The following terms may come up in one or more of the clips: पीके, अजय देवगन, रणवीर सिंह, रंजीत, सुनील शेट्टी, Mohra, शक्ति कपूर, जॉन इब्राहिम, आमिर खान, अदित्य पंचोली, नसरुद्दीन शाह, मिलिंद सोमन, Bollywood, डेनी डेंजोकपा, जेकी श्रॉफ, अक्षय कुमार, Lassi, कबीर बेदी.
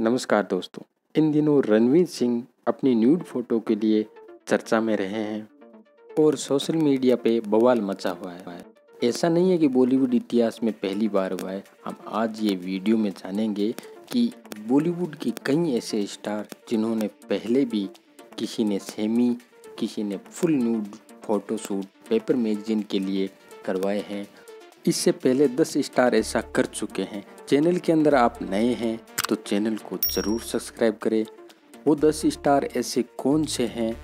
नमस्कार दोस्तों, इन दिनों रणवीर सिंह अपनी न्यूड फोटो के लिए चर्चा में रहे हैं और सोशल मीडिया पे बवाल मचा हुआ है। ऐसा नहीं है कि बॉलीवुड इतिहास में पहली बार हुआ है। हम आज ये वीडियो में जानेंगे कि बॉलीवुड के कई ऐसे स्टार जिन्होंने पहले भी किसी ने सेमी, किसी ने full nude photoshoot paper magazine के लिए करवाए हैं। इससे पहले 10 स्टार ऐसा कर चुके हैं। चैनल के अंदर आप नए हैं तो चैनल को ज़रूर सब्सक्राइब करें। वो 10 स्टार ऐसे कौन से हैं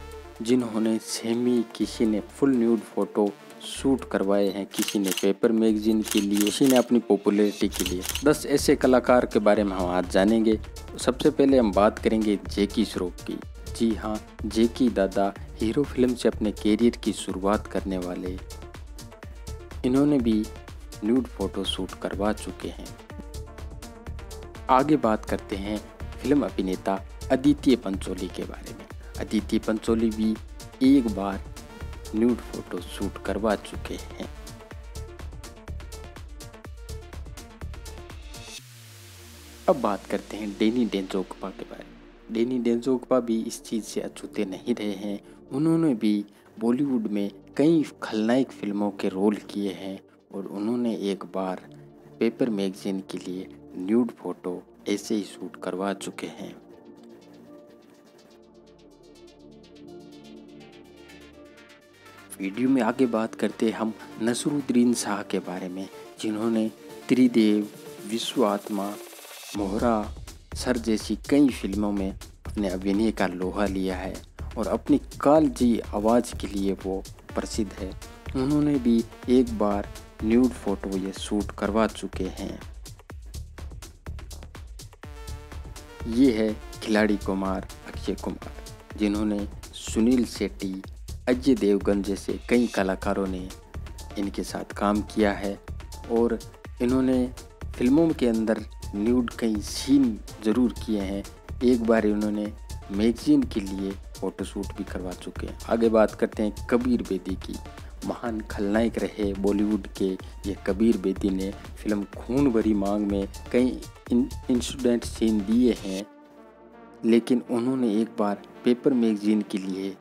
जिन्होंने सेमी, किसी ने फुल न्यूड फ़ोटो शूट करवाए हैं, किसी ने पेपर मैगजीन के लिए, किसी ने अपनी पॉपुलैरिटी के लिए। 10 ऐसे कलाकार के बारे में हम आज जानेंगे। सबसे पहले हम बात करेंगे जेकी श्रॉफ की। जी हाँ, जेकी दादा हीरो फिल्म से अपने कैरियर की शुरुआत करने वाले, इन्होंने भी न्यूड फोटो शूट करवा चुके हैं। आगे बात करते हैं फिल्म अभिनेता अदित्य पंचोली के बारे में। अदित्य पंचोली भी एक बार न्यूड फोटो शूट करवा चुके हैं। अब बात करते हैं डेनी डेंजोकपा के बारे में। डेनी डेंजोकपा भी इस चीज़ से अछूते नहीं रहे हैं। उन्होंने भी बॉलीवुड में कई खलनायक फिल्मों के रोल किए हैं और उन्होंने एक बार पेपर मैगजीन के लिए न्यूड फोटो ऐसे ही शूट करवा चुके हैं। वीडियो में आगे बात करते हम नसरुद्दीन शाह के बारे में, जिन्होंने त्रिदेव, विश्व आत्मा, मोहरा सर जैसी कई फिल्मों में अपने अभिनय का लोहा लिया है और अपनी कालजी आवाज़ के लिए वो प्रसिद्ध है। उन्होंने भी एक बार न्यूड फोटो ये शूट करवा चुके हैं। ये है खिलाड़ी कुमार अक्षय कुमार, जिन्होंने सुनील शेट्टी, अजय देवगन जैसे कई कलाकारों ने इनके साथ काम किया है और इन्होंने फिल्मों के अंदर न्यूड कई सीन ज़रूर किए हैं। एक बार इन्होंने मैगजीन के लिए फ़ोटोशूट भी करवा चुके हैं। आगे बात करते हैं कबीर बेदी की। महान खलनायक रहे बॉलीवुड के ये कबीर बेदी ने फिल्म खून भरी मांग में कई इंसिडेंट सीन दिए हैं, लेकिन उन्होंने एक बार पेपर मैगजीन के लिए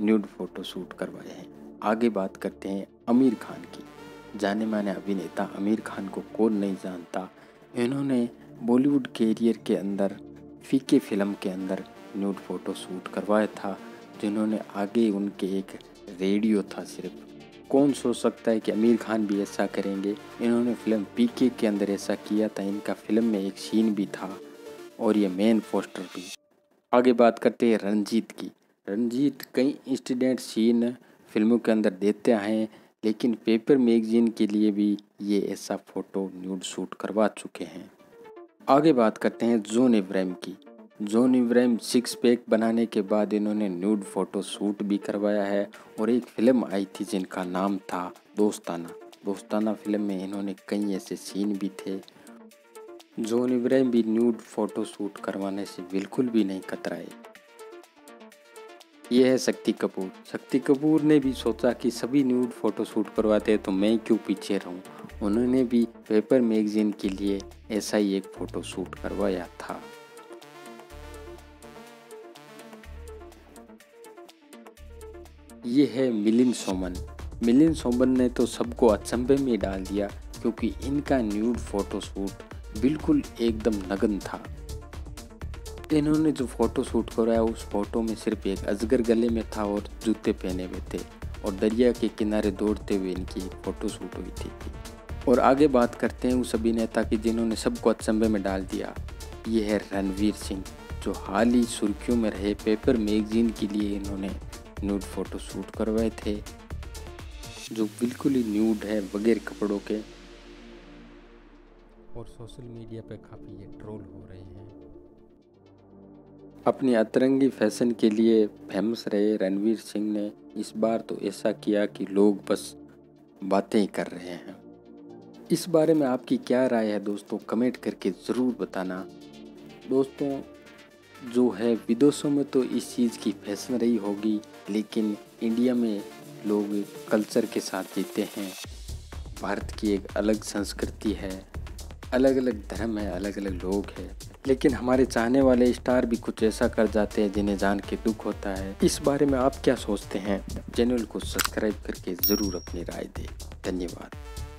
न्यूड फोटो शूट करवाए हैं। आगे बात करते हैं आमिर खान की। जाने माने अभिनेता आमिर खान को कौन नहीं जानता। इन्होंने बॉलीवुड कैरियर के अंदर फीके फिल्म के अंदर न्यूड फोटो शूट करवाया था, जिन्होंने आगे उनके एक रेडियो था। सिर्फ कौन सोच सकता है कि आमिर खान भी ऐसा करेंगे। इन्होंने फिल्म पीके के अंदर ऐसा किया था। इनका फिल्म में एक सीन भी था और ये मेन पोस्टर भी। आगे बात करते हैं रंजीत की। रंजीत कई इंसिडेंट सीन फिल्मों के अंदर देते हैं, लेकिन पेपर मैगजीन के लिए भी ये ऐसा फ़ोटो न्यूड शूट करवा चुके हैं। आगे बात करते हैं जॉन इब्राहिम की। जॉन इब्राहिम 6 पैक बनाने के बाद इन्होंने न्यूड फोटो शूट भी करवाया है और एक फिल्म आई थी जिनका नाम था दोस्ताना। दोस्ताना फिल्म में इन्होंने कई ऐसे सीन भी थे। जॉन इब्राहिम भी न्यूड फोटो शूट करवाने से बिल्कुल भी नहीं कतराए। यह है शक्ति कपूर। शक्ति कपूर ने भी सोचा कि सभी न्यूड फोटो शूट करवाते हैं तो मैं क्यों पीछे रहूँ। उन्होंने भी पेपर मैगजीन के लिए ऐसा ही एक फ़ोटो शूट करवाया था। ये है मिलिंद सोमन। मिलिंद सोमन ने तो सबको अचंभे में डाल दिया, क्योंकि इनका न्यूड फोटोशूट बिल्कुल एकदम नग्न था। इन्होंने जो फ़ोटोशूट कराया उस फोटो में सिर्फ एक अजगर गले में था और जूते पहने हुए थे और दरिया के किनारे दौड़ते हुए इनकी एक फ़ोटोशूट हुई थी। और आगे बात करते हैं उस अभिनेता की जिन्होंने सबको अचंभे में डाल दिया। ये है रणवीर सिंह, जो हाल ही सुर्खियों में रहे। पेपर मैगजीन के लिए इन्होंने न्यूड फोटो शूट करवाए थे, जो बिल्कुल ही न्यूड है, बगैर कपड़ों के, और सोशल मीडिया पे काफ़ी ये ट्रोल हो रहे हैं। अपनी अतरंगी फैशन के लिए फेमस रहे रणवीर सिंह ने इस बार तो ऐसा किया कि लोग बस बातें ही कर रहे हैं। इस बारे में आपकी क्या राय है दोस्तों, कमेंट करके ज़रूर बताना। दोस्तों जो है विदेशों में तो इस चीज़ की फैशन रही होगी, लेकिन इंडिया में लोग कल्चर के साथ जीते हैं। भारत की एक अलग संस्कृति है, अलग अलग धर्म है, अलग अलग लोग हैं। लेकिन हमारे चाहने वाले स्टार भी कुछ ऐसा कर जाते हैं जिन्हें जान के दुख होता है। इस बारे में आप क्या सोचते हैं? चैनल को सब्सक्राइब करके जरूर अपनी राय दें। धन्यवाद।